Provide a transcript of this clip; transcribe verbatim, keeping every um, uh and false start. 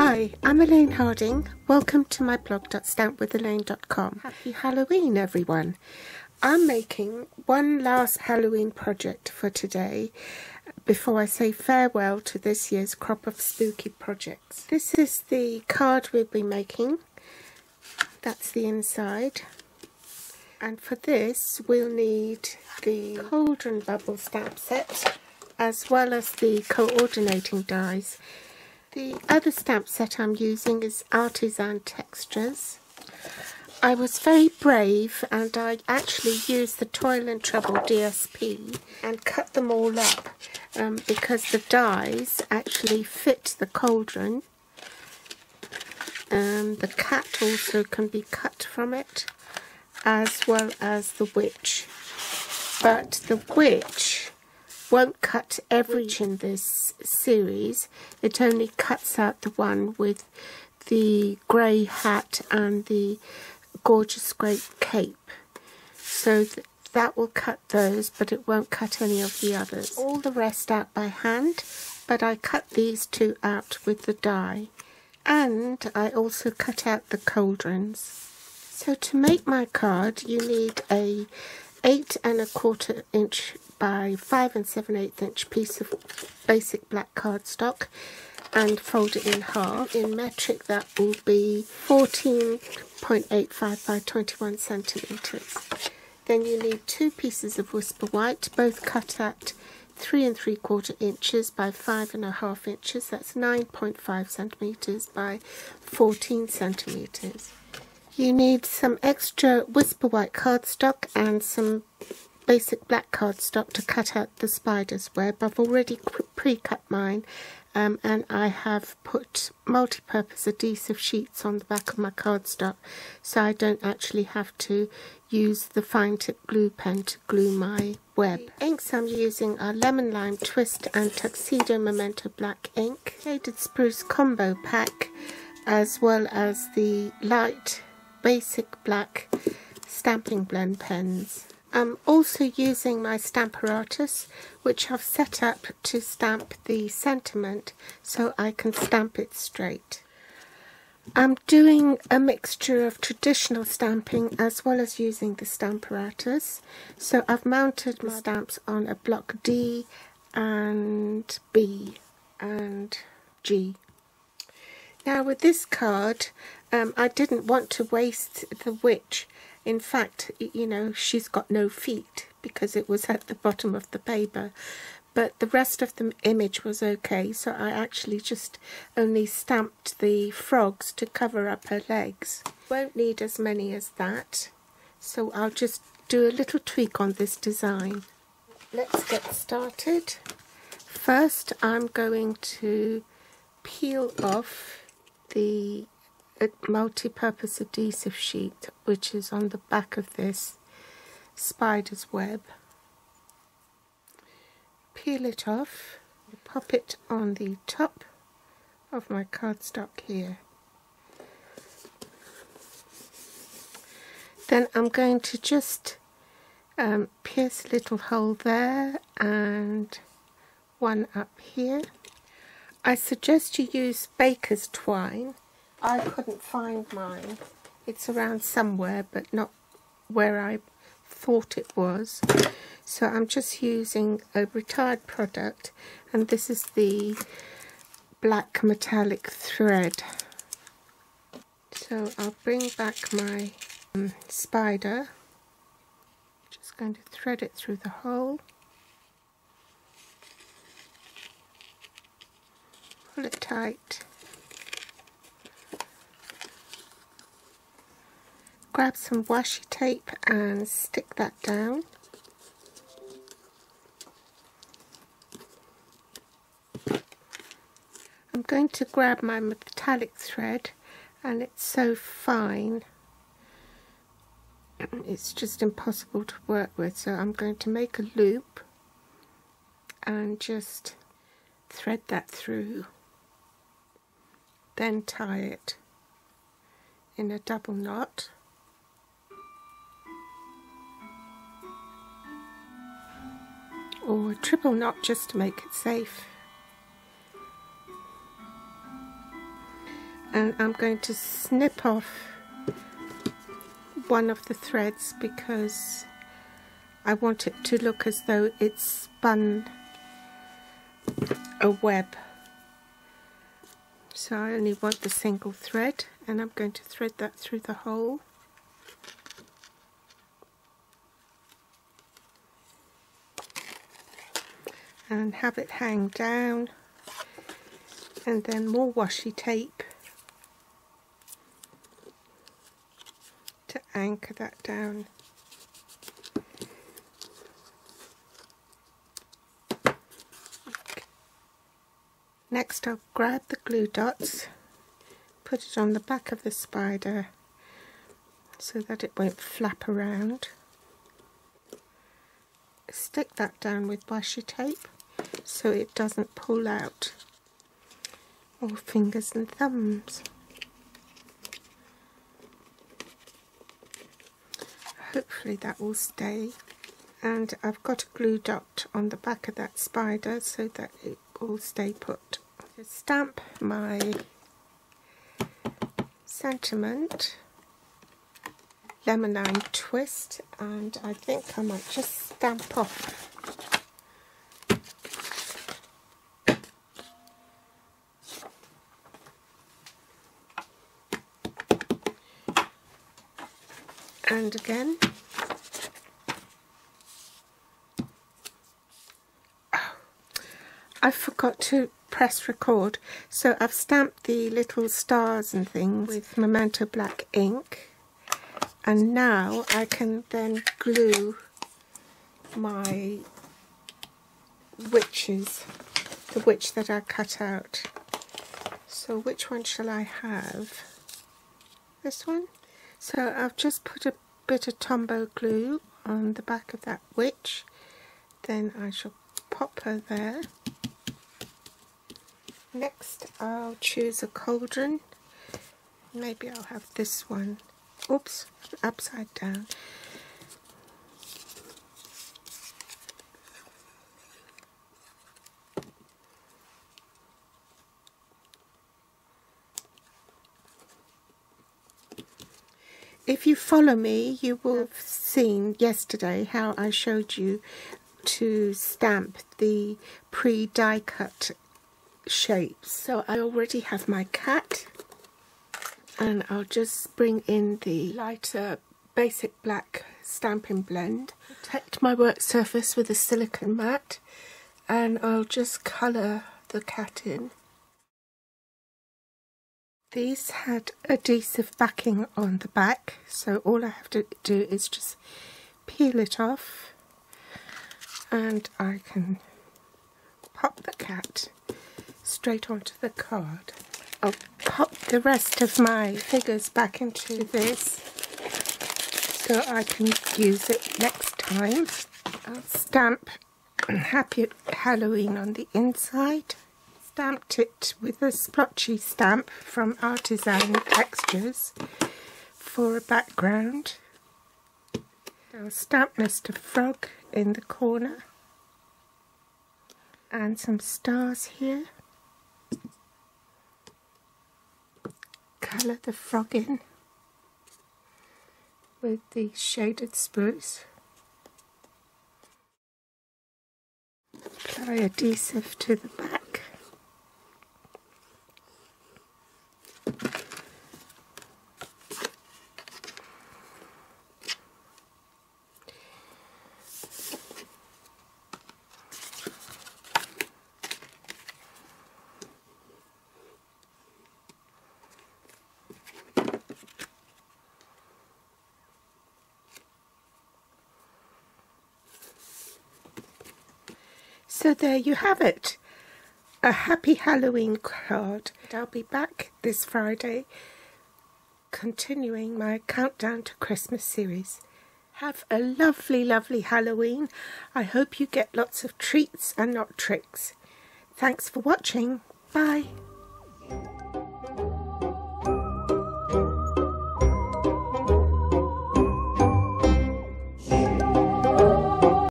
Hi, I'm Elaine Harding. Welcome to my blog, stamp with elaine dot com. Happy Halloween, everyone. I'm making one last Halloween project for today before I say farewell to this year's crop of spooky projects. This is the card we'll be making. That's the inside. And for this, we'll need the Cauldron Bubble stamp set as well as the coordinating dies. The other stamp set I'm using is Artisan Textures. I was very brave and I actually used the Toil and Trouble D S P and cut them all up um, because the dies actually fit the cauldron. Um, the cat also can be cut from it, as well as the witch. But the witch won't cut every witch in this series, it only cuts out the one with the grey hat and the gorgeous grey cape. So th that will cut those, but it won't cut any of the others. All the rest out by hand, but I cut these two out with the die. And I also cut out the cauldrons. So to make my card, you need a eight and a quarter inch by five and seven eighth inch piece of basic black cardstock and fold it in half. In metric, that will be fourteen point eight five by twenty-one centimetres. Then you need two pieces of Whisper White, both cut at three and three quarter inches by five and a half inches. That's nine point five centimetres by fourteen centimetres. You need some extra Whisper White cardstock and some basic black cardstock to cut out the spider's web. I've already pre-cut mine um, and I have put multi-purpose adhesive sheets on the back of my cardstock, so I don't actually have to use the fine tip glue pen to glue my web. The inks I'm using are Lemon Lime Twist and Tuxedo Memento Black Ink, Shaded Spruce Combo Pack, as well as the light basic black Stampin' Blend pens. I'm also using my Stamperatus, which I've set up to stamp the sentiment so I can stamp it straight. I'm doing a mixture of traditional stamping as well as using the Stamperatus. So I've mounted my stamps on a block D and B and G. Now with this card, um, I didn't want to waste the witch. In fact, you know, she's got no feet because it was at the bottom of the paper. But the rest of the image was okay, so I actually just only stamped the frogs to cover up her legs. Won't need as many as that, so I'll just do a little tweak on this design. Let's get started. First, I'm going to peel off the a multi-purpose adhesive sheet which is on the back of this spider's web. Peel it off, pop it on the top of my cardstock here. Then I'm going to just um, pierce a little hole there and one up here. I suggest you use baker's twine. I couldn't find mine. It's around somewhere, but not where I thought it was. So I'm just using a retired product, and this is the black metallic thread. So I'll bring back my um, spider. Just going to thread it through the hole. Pull it tight. Grab some washi tape and stick that down. I'm going to grab my metallic thread, and it's so fine it's just impossible to work with, so I'm going to make a loop and just thread that through, then tie it in a double knot. Or a triple knot just to make it safe. and I'm going to snip off one of the threads because I want it to look as though it's spun a web. So I only want the single thread, and I'm going to thread that through the hole. And have it hang down, and then more washi tape to anchor that down. Okay. Next I'll grab the glue dots, put it on the back of the spider so that it won't flap around. Stick that down with washi tape so it doesn't pull out all fingers and thumbs. Hopefully that will stay. And I've got a glue dot on the back of that spider so that it will stay put. So stamp my sentiment, Lemon Lime Twist, and I think I might just stamp off and again. Oh, I forgot to press record, so I've stamped the little stars and things with Memento Black ink, and now I can then glue my witches, the witch that I cut out. So which one shall I have? This one? So I've just put a bit of Tombow glue on the back of that witch. Then I shall pop her there. Next I'll choose a cauldron. Maybe I'll have this one. Oops, upside down. If you follow me, you will have seen yesterday how I showed you to stamp the pre-die cut shapes. So I already have my cat, and I'll just bring in the lighter basic black Stampin' Blend. Protect my work surface with a silicone mat, and I'll just colour the cat in. These had adhesive backing on the back, so all I have to do is just peel it off, and I can pop the cat straight onto the card. I'll pop the rest of my figures back into this so I can use it next time. I'll stamp Happy Halloween on the inside. Stamped it with a splotchy stamp from Artisan Textures for a background. I'll stamp Mister Frog in the corner and some stars here. Colour the frog in with the shaded spruce. Apply adhesive to the back. So there you have it, a Happy Halloween card. I'll be back this Friday continuing my Countdown to Christmas series. Have a lovely, lovely Halloween. I hope you get lots of treats and not tricks. Thanks for watching. Bye.